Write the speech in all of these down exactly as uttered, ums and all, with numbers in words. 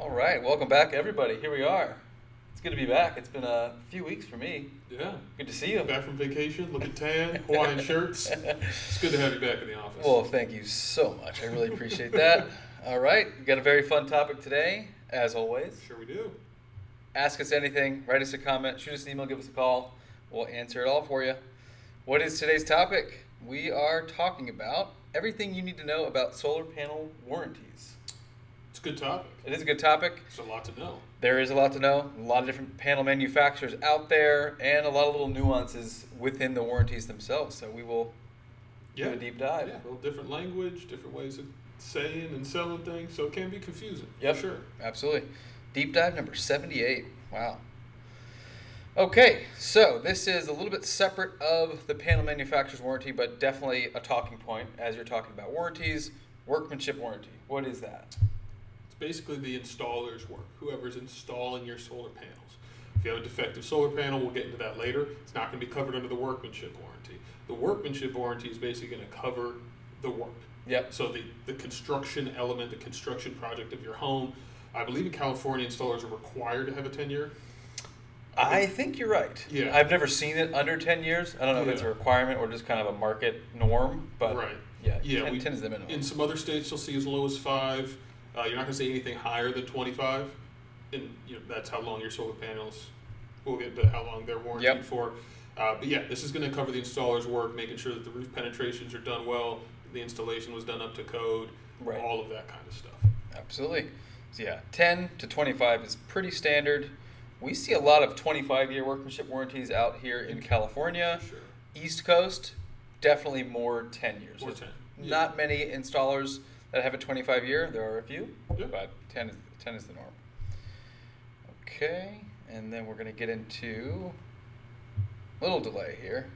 All right, welcome back, everybody. Here we are. It's good to be back. It's been a few weeks for me. Yeah. Good to see you. Back from vacation, looking tan, Hawaiian shirts. It's good to have you back in the office. Well, thank you so much. I really appreciate that. All right, we got a very fun topic today, as always. Sure we do. Ask us anything. Write us a comment. Shoot us an email. Give us a call. We'll answer it all for you. What is today's topic? We are talking about everything you need to know about solar panel warranties. It's a good topic. It is a good topic. There's a lot to know. There is a lot to know. A lot of different panel manufacturers out there and a lot of little nuances within the warranties themselves. So we will yeah. do a deep dive. Yeah, well, different language, different ways of saying and selling things. So it can be confusing. Yep. For sure. Absolutely. Deep dive number seventy-eight. Wow. Okay, so this is a little bit separate of the panel manufacturer's warranty, but definitely a talking point as you're talking about warranties. Workmanship warranty. What is that? Basically the installer's work, whoever's installing your solar panels. If you have a defective solar panel, we'll get into that later. It's not going to be covered under the workmanship warranty. The workmanship warranty is basically going to cover the work. Yep. So the, the construction element, the construction project of your home. I believe in California, installers are required to have a ten-year. I think you're right. Yeah. I've never seen it under ten years. I don't know if yeah. it's a requirement or just kind of a market norm. But right. Yeah, yeah, ten, we, ten is the minimum. In some other states, you'll see as low as five. Uh, you're not going to see anything higher than twenty-five, and you know, that's how long your solar panels, we'll get into how long they're warranted yep. for. Uh, but yeah, this is going to cover the installer's work, making sure that the roof penetrations are done well, the installation was done up to code, right. all of that kind of stuff. Absolutely. So yeah, ten to twenty-five is pretty standard. We see a lot of twenty-five year workmanship warranties out here in California. Sure. East Coast, definitely more ten years. More ten. Yeah. Not many installers that have a twenty-five year, there are a few, yep. but ten is, ten is the norm. Okay, and then we're going to get into a little delay here.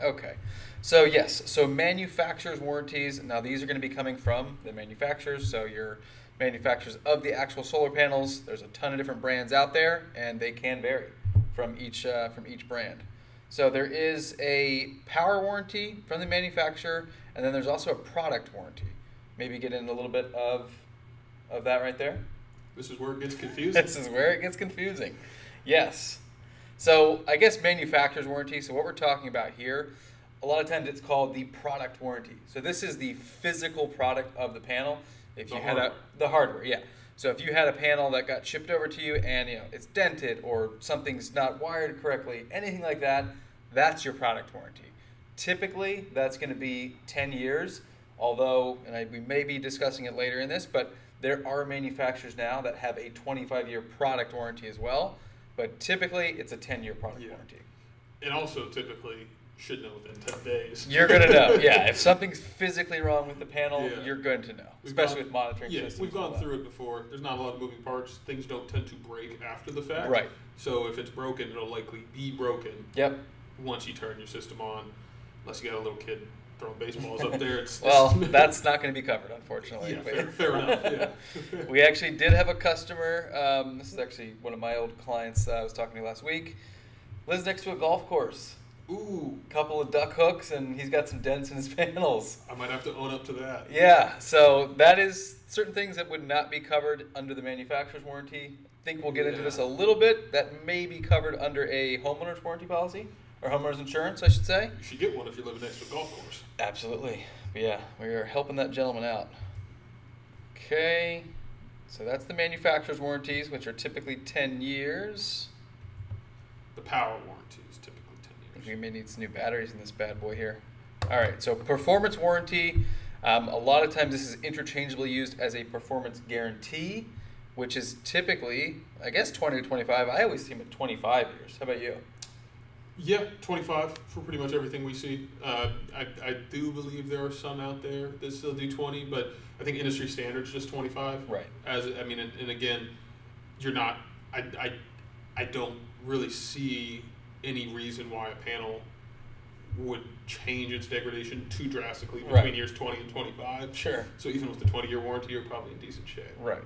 Okay, so yes, so manufacturer's warranties. Now these are going to be coming from the manufacturers, so your manufacturers of the actual solar panels. There's a ton of different brands out there, and they can vary from each uh, from each brand. So there is a power warranty from the manufacturer, and then there's also a product warranty. Maybe get into a little bit of, of that right there. This is where it gets confusing. This is where it gets confusing. Yes. So I guess manufacturer's warranty. So what we're talking about here, a lot of times it's called the product warranty. So this is the physical product of the panel. If the you hardware. had a, the hardware, yeah. So if you had a panel that got shipped over to you and you know it's dented or something's not wired correctly, anything like that, that's your product warranty. Typically, that's going to be ten years, although, and I, we may be discussing it later in this, but there are manufacturers now that have a twenty-five year product warranty as well, but typically it's a ten year product yeah. warranty. And also typically should know within ten days. You're going to know, yeah. If something's physically wrong with the panel, yeah. you're going to know, we've especially gone, with monitoring yeah, systems. We've gone through it before. There's not a lot of moving parts. Things don't tend to break after the fact. Right. So if it's broken, it'll likely be broken Yep. once you turn your system on, unless you got a little kid throwing baseballs up there. It's well, that's not going to be covered, unfortunately. Yeah, fair, fair enough, yeah. We actually did have a customer. Um, this is actually one of my old clients that I was talking to last week. Lives next to a golf course. Ooh, couple of duck hooks, and he's got some dents in his panels. I might have to own up to that. Yeah, so that is certain things that would not be covered under the manufacturer's warranty. I think we'll get yeah. into this a little bit. That may be covered under a homeowner's warranty policy, or homeowner's insurance, I should say. You should get one if you live next to a golf course. Absolutely. But yeah, we are helping that gentleman out. Okay, so that's the manufacturer's warranties, which are typically ten years. The power warranty is typically. We may need some new batteries in this bad boy here. All right, so performance warranty. Um, a lot of times this is interchangeably used as a performance guarantee, which is typically, I guess, twenty to twenty-five. I always see them at twenty-five years. How about you? Yeah, twenty-five for pretty much everything we see. Uh, I, I do believe there are some out there that still do twenty, but I think industry standards just twenty-five. Right. As I mean, and, and again, you're not, I, I, I don't really see any reason why a panel would change its degradation too drastically between right. years twenty and twenty-five. Sure. So even with the twenty year warranty, you're probably in decent shape. Right.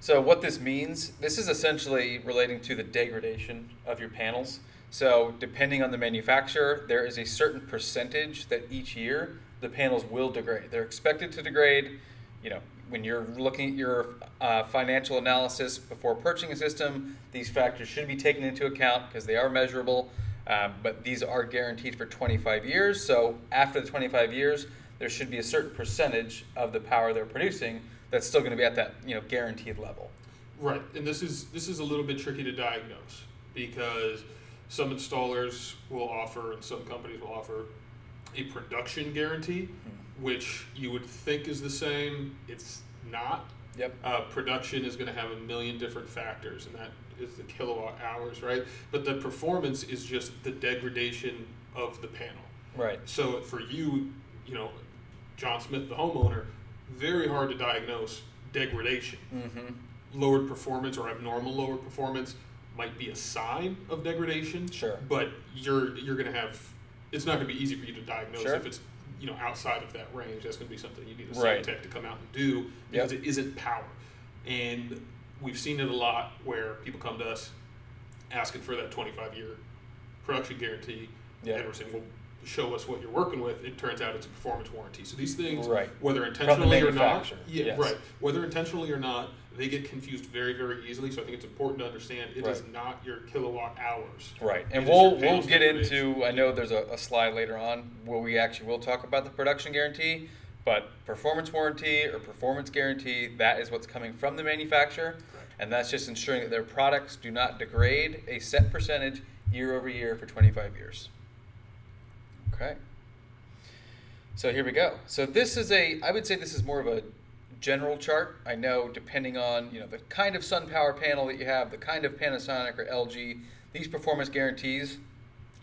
So what this means, this is essentially relating to the degradation of your panels. So depending on the manufacturer, there is a certain percentage that each year the panels will degrade. They're expected to degrade. You know, when you're looking at your uh, financial analysis before purchasing a system, these factors should be taken into account because they are measurable, uh, but these are guaranteed for twenty-five years. So after the twenty-five years, there should be a certain percentage of the power they're producing that's still going to be at that, you know, guaranteed level. Right, and this is this is a little bit tricky to diagnose because some installers will offer and some companies will offer a production guarantee, which you would think is the same. It's not. Yep. Uh, production is going to have a million different factors, and that is the kilowatt hours, right? But the performance is just the degradation of the panel. Right. So for you, you know, John Smith, the homeowner, very hard to diagnose degradation. Mm-hmm. Lowered performance or abnormal lower performance might be a sign of degradation. Sure. But you're you're going to have, it's not going to be easy for you to diagnose. Sure. If it's, you know, outside of that range, that's going to be something you need a right. tech to come out and do because yep. it isn't power. And we've seen it a lot where people come to us asking for that twenty-five year production guarantee. Yep. And we're saying, well, show us what you're working with. It turns out it's a performance warranty. So these things, right. whether intentionally or not, yeah, yes. right. whether intentionally or not, they get confused very, very easily. So I think it's important to understand it right. is not your kilowatt hours. Right, and we'll we'll get into. I know there's a, a slide later on where we actually will talk about the production guarantee, but performance warranty or performance guarantee, that is what's coming from the manufacturer, correct. And that's just ensuring that their products do not degrade a set percentage year over year for twenty-five years. Okay. So here we go. So this is a. I would say this is more of a general chart. I know depending on, you know, the kind of SunPower panel that you have, the kind of Panasonic or L G, these performance guarantees,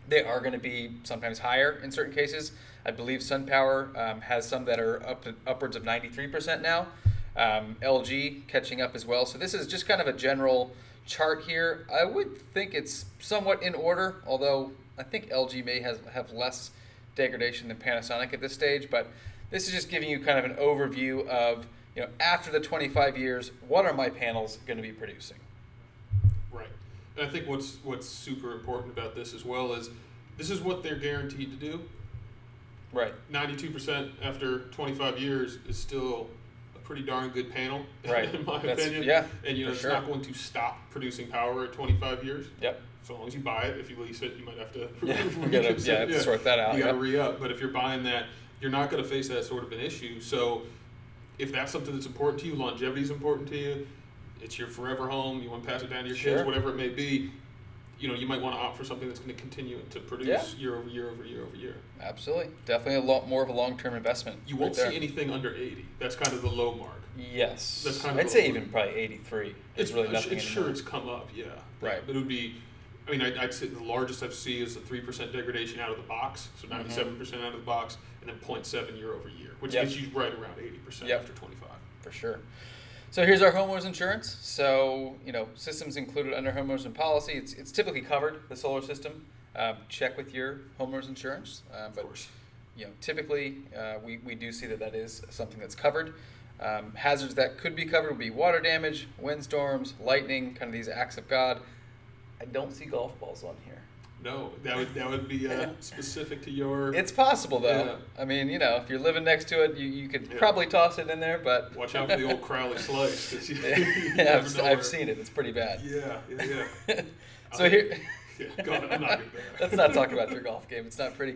they are going to be sometimes higher in certain cases. I believe SunPower um, has some that are up to, upwards of ninety-three percent now. Um, L G catching up as well. So this is just kind of a general chart here. I would think it's somewhat in order, although I think L G may has, have less degradation than Panasonic at this stage, but this is just giving you kind of an overview of, you know, after the twenty-five years, what are my panels going to be producing? Right. And I think what's what's super important about this as well is this is what they're guaranteed to do. Right. ninety-two percent after twenty-five years is still a pretty darn good panel, right. in my That's, opinion. Yeah, and, you know, it's sure. not going to stop producing power at twenty-five years. Yep. So long as you buy it. If you lease it, you might have to, yeah, gotta, it. Yeah, have to yeah. sort that out. You got to yep. re-up. But if you're buying that, you're not going to face that sort of an issue. So if that's something that's important to you, longevity is important to you, it's your forever home, you want to pass it down to your sure. kids, whatever it may be, you know, you might want to opt for something that's going to continue to produce yeah. year over year over year over year. Absolutely. Definitely a lot more of a long-term investment. You won't right see anything under eighty. That's kind of the low mark. Yes. That's kind of I'd say even mark. Probably eighty-three. It's really nothing. It's sure it's come up, yeah. Right. But it would be, I mean, I'd, I'd say the largest I've seen is the three percent degradation out of the box, so ninety-seven percent mm-hmm. out of the box, and then zero point seven year over year, which yep. gets you right around eighty percent yep. after twenty-five. For sure. So here's our homeowner's insurance. So, you know, systems included under homeowner's and policy, it's, it's typically covered, the solar system. Um, check with your homeowner's insurance. Um, but, of course. You know, typically uh, we, we do see that that is something that's covered. Um, hazards that could be covered would be water damage, windstorms, lightning, kind of these acts of God. I don't see golf balls on here. No, that would that would be uh, specific to your... It's possible, though. Yeah. I mean, you know, if you're living next to it, you, you could yeah. probably toss it in there, but... Watch out for the old Crowley slice. You, you yeah, I've, I've seen it. It's pretty bad. Yeah, yeah, yeah. So I mean, here... Yeah, go on, I'm not good there. Let's not talk about your golf game. It's not pretty.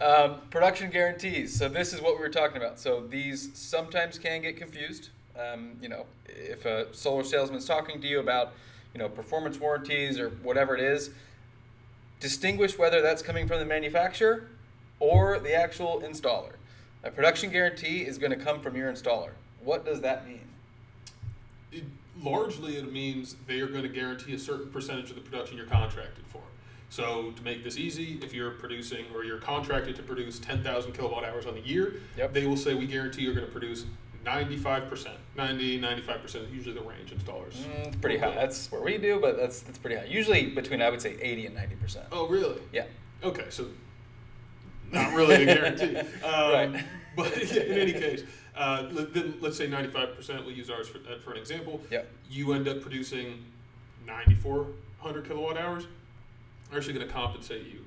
Um, production guarantees. So this is what we were talking about. So these sometimes can get confused. Um, you know, if a solar salesman's talking to you about... you know, performance warranties or whatever it is, distinguish whether that's coming from the manufacturer or the actual installer. A production guarantee is going to come from your installer. What does that mean? It, largely it means they are going to guarantee a certain percentage of the production you're contracted for. So to make this easy, if you're producing or you're contracted to produce ten thousand kilowatt hours on the year, yep. they will say we guarantee you're going to produce ninety-five percent, ninety, ninety-five percent, usually the range installers. Mm, it's pretty high. That's what we do, but that's that's pretty high. Usually between, I would say, eighty and ninety percent. Oh, really? Yeah. Okay, so not really a guarantee. um, right. But in any case, uh, then let's say ninety-five percent, we'll use ours for, uh, for an example. Yep. You end up producing nine thousand four hundred kilowatt hours. They're actually going to compensate you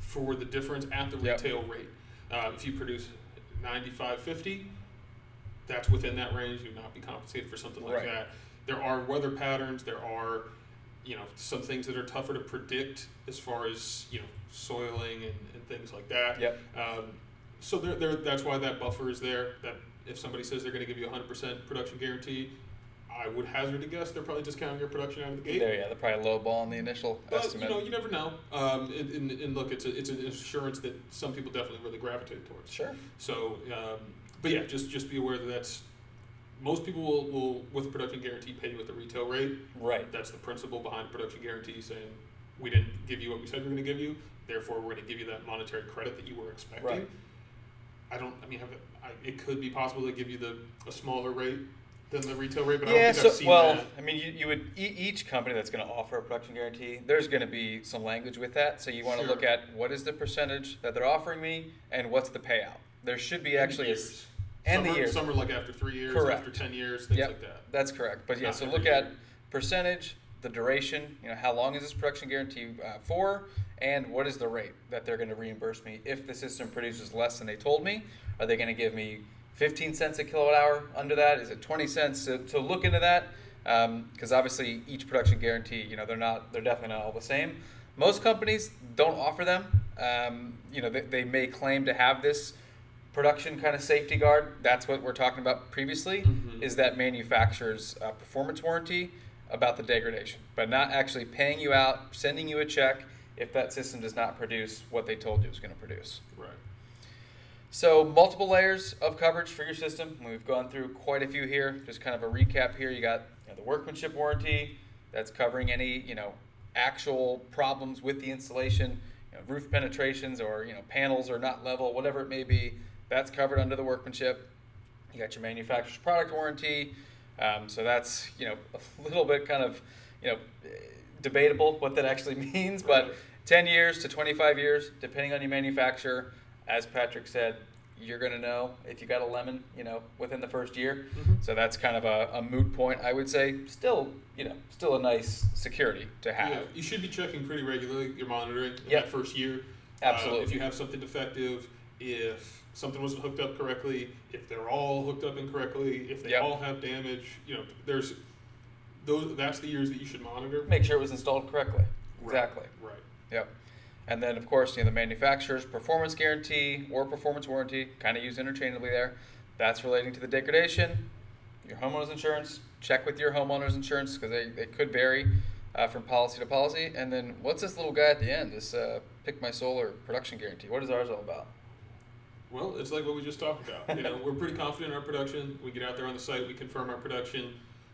for the difference at the retail yep. rate. Uh, if you produce ninety-five fifty, that's within that range. You would not be compensated for something like right. that. There are weather patterns. There are, you know, some things that are tougher to predict as far as, you know, soiling and, and things like that. Yep. Um, so there, there, that's why that buffer is there. That if somebody says they're going to give you one hundred percent production guarantee, I would hazard a guess they're probably discounting your production out of the gate. There, yeah, they're probably lowballing the initial but, estimate. You know, you never know. Um, and, and, and look, it's a, it's an assurance that some people definitely really gravitate towards. Sure. So, um, but yeah, just just be aware that that's most people will, will with a production guarantee pay you at the retail rate. Right. That's the principle behind a production guarantee, saying we didn't give you what we said we were going to give you, therefore we're going to give you that monetary credit that you were expecting. Right. I don't. I mean, have it, I, it could be possible to give you the a smaller rate than the retail rate, but yeah, I don't think so, I've seen well, that. I mean, you, you would e each company that's going to offer a production guarantee, there's going to be some language with that. So you want to sure. look at what is the percentage that they're offering me, and what's the payout. There should be actually, and the years. Some are like after three years, correct. After ten years, things yep. like that. That's correct. But yeah, Not so look year. at percentage, the duration. You know, how long is this production guarantee uh, for? And what is the rate that they're going to reimburse me if the system produces less than they told me? Are they going to give me fifteen cents a kilowatt hour under that? Is it twenty cents? So, so look into that, because um, obviously each production guarantee, you know, they're not, they're definitely not all the same. Most companies don't offer them. Um, you know, they, they may claim to have this production kind of safety guard. That's what we're talking about previously, mm-hmm. is that manufacturer's uh, performance warranty about the degradation, but not actually paying you out, sending you a check, if that system does not produce what they told you it was going to produce. Right. So multiple layers of coverage for your system. We've gone through quite a few here. Just kind of a recap here. You got you know, the workmanship warranty. That's covering any you know actual problems with the installation, you know, roof penetrations or you know panels are not level, whatever it may be. That's covered under the workmanship. You got your manufacturer's product warranty. Um, so that's you know a little bit kind of you know debatable what that actually means, but right. ten years to twenty-five years, depending on your manufacturer. As Patrick said, you're going to know if you got a lemon, you know, within the first year. Mm-hmm. So that's kind of a, a moot point, I would say. Still, you know, still a nice security to have. Yeah, you should be checking pretty regularly. You're monitoring in yep. that first year. Absolutely. Uh, if you have something defective, if something wasn't hooked up correctly, if they're all hooked up incorrectly, if they yep. all have damage, you know, there's those. That's the years that you should monitor. Make sure it was installed correctly. Right. Exactly. Right. Yep. And then, of course, you know, the manufacturer's performance guarantee or performance warranty, kind of used interchangeably there. That's relating to the degradation. Your homeowner's insurance, check with your homeowner's insurance because they, they could vary uh, from policy to policy. And then what's this little guy at the end, this uh, Pick My Solar production guarantee? What is ours all about? Well, it's like what we just talked about. You know, we're pretty confident in our production. We get out there on the site. We confirm our production.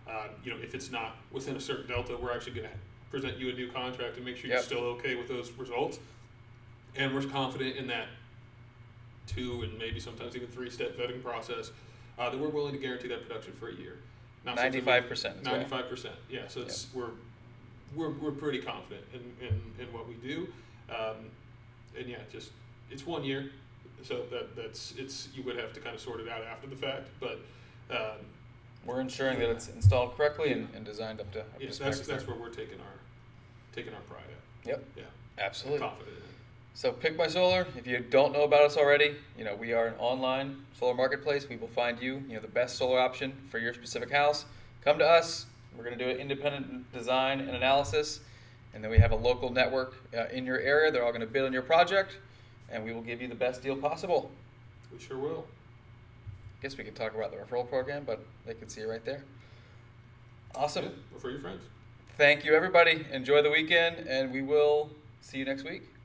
Uh, you know, if it's not within a certain delta, we're actually going to present you a new contract and make sure yep. you're still okay with those results. And we're confident in that two and maybe sometimes even three-step vetting process uh, that we're willing to guarantee that production for a year. ninety-five percent. ninety-five percent, yeah. So it's, yep. we're, we're, we're pretty confident in, in, in what we do. Um, and yeah, just it's one year. So that that's it's you would have to kind of sort it out after the fact. But um, we're ensuring yeah. that it's installed correctly yeah. and, and designed up to. Up yeah, to that's that's there. where we're taking our taking our pride at. Yep. Yeah. Absolutely. I'm confident in it. So Pick My Solar. If you don't know about us already, you know we are an online solar marketplace. We will find you, you know, the best solar option for your specific house. Come to us. We're going to do an independent design and analysis, and then we have a local network uh, in your area. They're all going to bid on your project, and we will give you the best deal possible. We sure will. I guess we could talk about the referral program, but they can see it right there. Awesome. Yeah, refer your friends. Thank you, everybody. Enjoy the weekend, and we will see you next week.